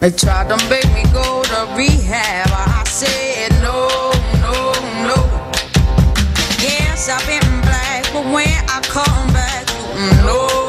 They tried to make me go to rehab. I said no, no, no. Yes, I've been black, but when I come back, no.